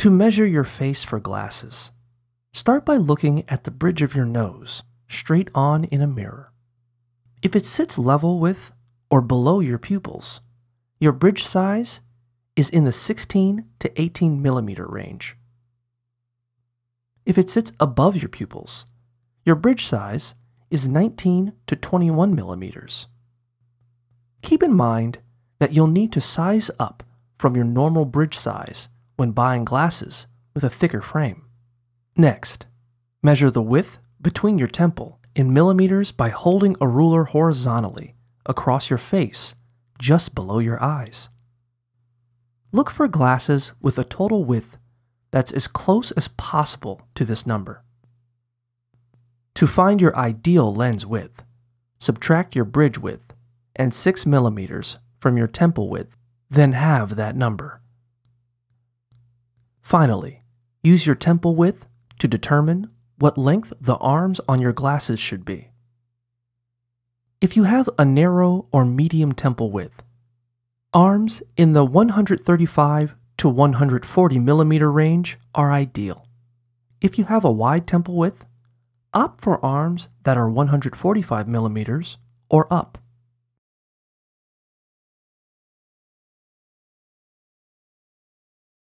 To measure your face for glasses, start by looking at the bridge of your nose straight on in a mirror. If it sits level with or below your pupils, your bridge size is in the 16 to 18 millimeter range. If it sits above your pupils, your bridge size is 19 to 21 millimeters. Keep in mind that you'll need to size up from your normal bridge size when buying glasses with a thicker frame. Next, measure the width between your temple in millimeters by holding a ruler horizontally across your face just below your eyes. Look for glasses with a total width that's as close as possible to this number. To find your ideal lens width, subtract your bridge width and 6 millimeters from your temple width, then halve that number. Finally, use your temple width to determine what length the arms on your glasses should be. If you have a narrow or medium temple width, arms in the 135 to 140 millimeter range are ideal. If you have a wide temple width, opt for arms that are 145 millimeters or up.